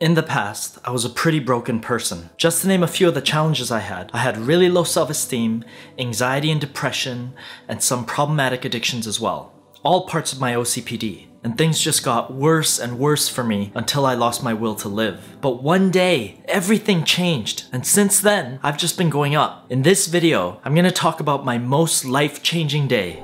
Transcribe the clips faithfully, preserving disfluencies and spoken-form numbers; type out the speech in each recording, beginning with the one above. In the past, I was a pretty broken person. Just to name a few of the challenges I had, I had really low self-esteem, anxiety and depression, and some problematic addictions as well. All parts of my O C P D. And things just got worse and worse for me until I lost my will to live. But one day, everything changed. And since then, I've just been going up. In this video, I'm gonna talk about my most life-changing day.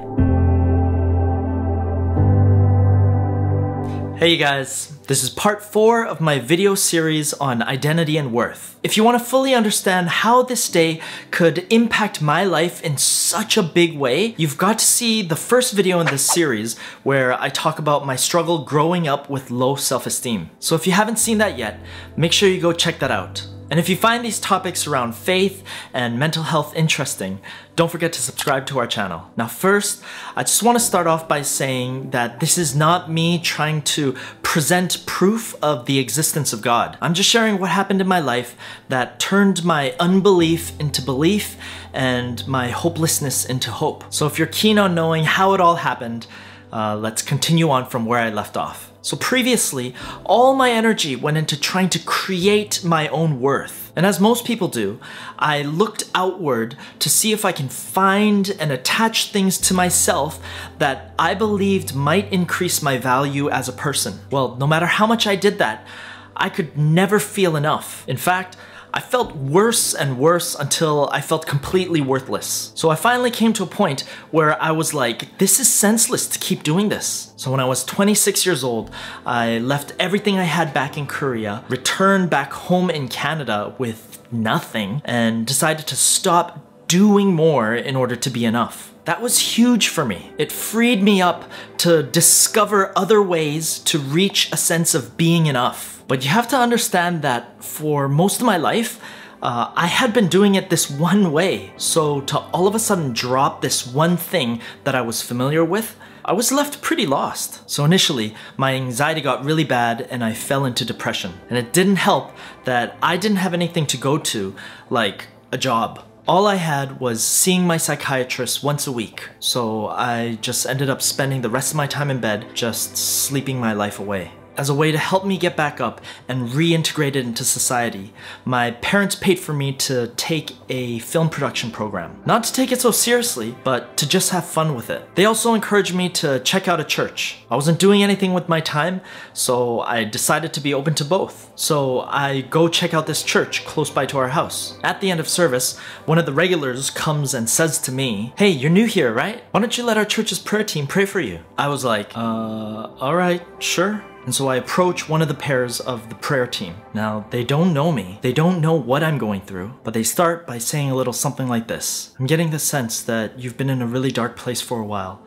Hey you guys, this is part four of my video series on identity and worth. If you want to fully understand how this day could impact my life in such a big way, you've got to see the first video in this series where I talk about my struggle growing up with low self-esteem. So if you haven't seen that yet, make sure you go check that out. And if you find these topics around faith and mental health interesting, don't forget to subscribe to our channel. Now first, I just want to start off by saying that this is not me trying to present proof of the existence of God. I'm just sharing what happened in my life that turned my unbelief into belief and my hopelessness into hope. So if you're keen on knowing how it all happened, uh, let's continue on from where I left off. So previously, all my energy went into trying to create my own worth. And as most people do, I looked outward to see if I can find and attach things to myself that I believed might increase my value as a person. Well, no matter how much I did that, I could never feel enough. In fact, I felt worse and worse until I felt completely worthless. So I finally came to a point where I was like, this is senseless to keep doing this. So when I was twenty-six years old, I left everything I had back in Korea, returned back home in Canada with nothing, and decided to stop doing more in order to be enough. That was huge for me. It freed me up to discover other ways to reach a sense of being enough. But you have to understand that for most of my life, uh, I had been doing it this one way. So to all of a sudden drop this one thing that I was familiar with, I was left pretty lost. So initially, my anxiety got really bad and I fell into depression. And it didn't help that I didn't have anything to go to, like a job. All I had was seeing my psychiatrist once a week, so I just ended up spending the rest of my time in bed, just sleeping my life away. As a way to help me get back up and reintegrate it into society, my parents paid for me to take a film production program. Not to take it so seriously, but to just have fun with it. They also encouraged me to check out a church. I wasn't doing anything with my time, so I decided to be open to both. So I go check out this church close by to our house. At the end of service, one of the regulars comes and says to me, "Hey, you're new here, right? Why don't you let our church's prayer team pray for you?" I was like, uh, alright, sure. And so I approach one of the pairs of the prayer team. Now, they don't know me. They don't know what I'm going through, but they start by saying a little something like this. "I'm getting the sense that you've been in a really dark place for a while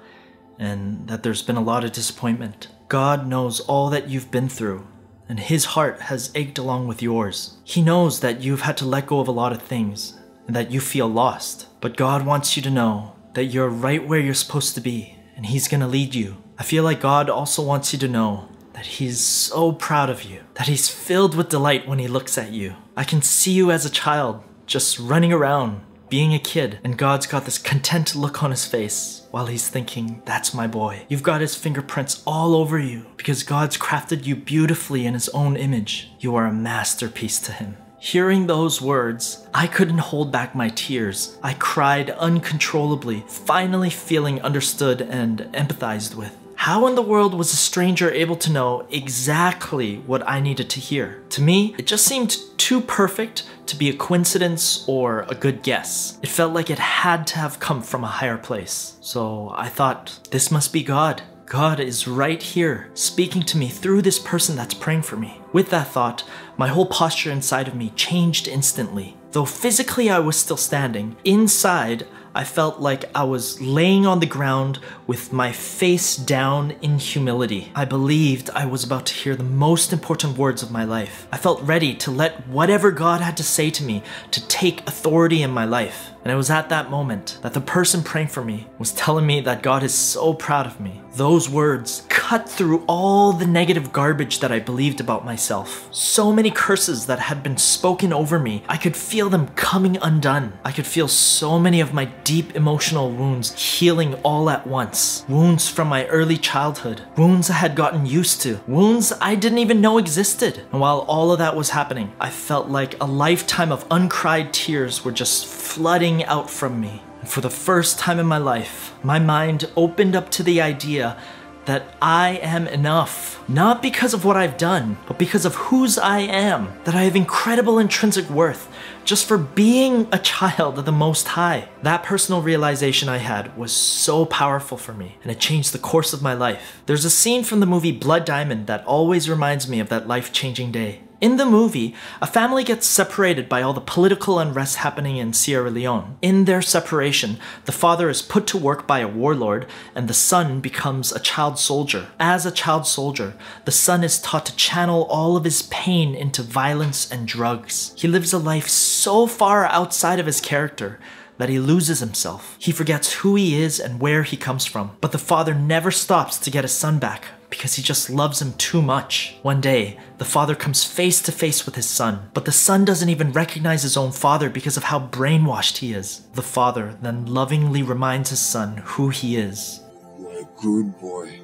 and that there's been a lot of disappointment. God knows all that you've been through and his heart has ached along with yours. He knows that you've had to let go of a lot of things and that you feel lost, but God wants you to know that you're right where you're supposed to be and he's gonna lead you. I feel like God also wants you to know that he's so proud of you, that he's filled with delight when he looks at you. I can see you as a child, just running around, being a kid, and God's got this content look on his face while he's thinking, that's my boy. You've got his fingerprints all over you because God's crafted you beautifully in his own image. You are a masterpiece to him." Hearing those words, I couldn't hold back my tears. I cried uncontrollably, finally feeling understood and empathized with. How in the world was a stranger able to know exactly what I needed to hear? To me, it just seemed too perfect to be a coincidence or a good guess. It felt like it had to have come from a higher place. So I thought, this must be God. God is right here, speaking to me through this person that's praying for me. With that thought, my whole posture inside of me changed instantly. Though physically I was still standing, inside I felt like I was laying on the ground with my face down in humility. I believed I was about to hear the most important words of my life. I felt ready to let whatever God had to say to me to take authority in my life. And it was at that moment that the person praying for me was telling me that God is so proud of me. Those words cut through all the negative garbage that I believed about myself. So many curses that had been spoken over me, I could feel them coming undone. I could feel so many of my deep emotional wounds healing all at once. Wounds from my early childhood, wounds I had gotten used to, wounds I didn't even know existed. And while all of that was happening, I felt like a lifetime of uncried tears were just flooding out from me. And for the first time in my life, my mind opened up to the idea that I am enough. Not because of what I've done, but because of whose I am. That I have incredible intrinsic worth just for being a child of the Most High. That personal realization I had was so powerful for me, and it changed the course of my life. There's a scene from the movie Blood Diamond that always reminds me of that life-changing day. In the movie, a family gets separated by all the political unrest happening in Sierra Leone. In their separation, the father is put to work by a warlord, and the son becomes a child soldier. As a child soldier, the son is taught to channel all of his pain into violence and drugs. He lives a life so far outside of his character that he loses himself. He forgets who he is and where he comes from. But the father never stops to get his son back, because he just loves him too much. One day, the father comes face to face with his son, but the son doesn't even recognize his own father because of how brainwashed he is. The father then lovingly reminds his son who he is. You're a good boy.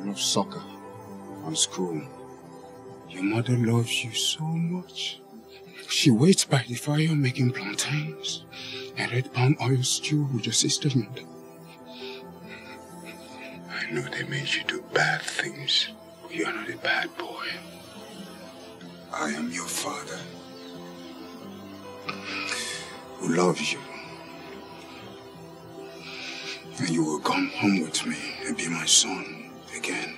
I love soccer and school. Your mother loves you so much. She waits by the fire making plantains and red palm oil stew with your sister. I know they made you do bad things, but you are not a bad boy. I am your father, who loves you. And you will come home with me and be my son again.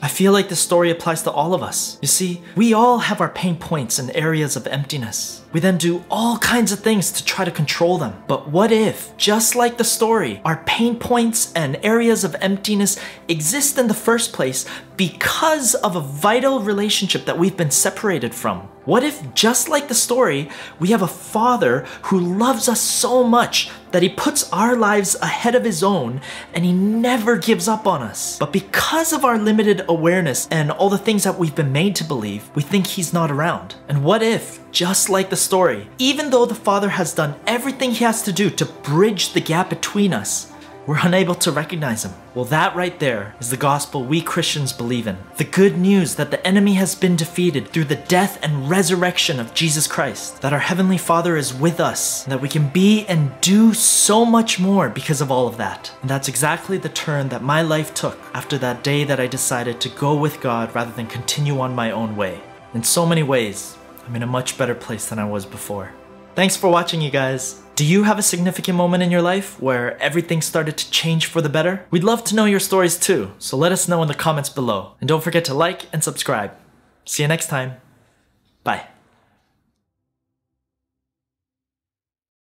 I feel like this story applies to all of us. You see, we all have our pain points and areas of emptiness. We then do all kinds of things to try to control them. But what if, just like the story, our pain points and areas of emptiness exist in the first place because of a vital relationship that we've been separated from? What if, just like the story, we have a father who loves us so much that he puts our lives ahead of his own and he never gives up on us? But because of our limited awareness and all the things that we've been made to believe, we think he's not around. And what if, just like the story, even though the father has done everything he has to do to bridge the gap between us, we're unable to recognize him? Well, that right there is the gospel we Christians believe in. The good news that the enemy has been defeated through the death and resurrection of Jesus Christ. That our Heavenly Father is with us. And that we can be and do so much more because of all of that. And that's exactly the turn that my life took after that day that I decided to go with God rather than continue on my own way. In so many ways, I'm in a much better place than I was before. Thanks for watching, you guys. Do you have a significant moment in your life where everything started to change for the better? We'd love to know your stories too, so let us know in the comments below. And don't forget to like and subscribe. See you next time. Bye.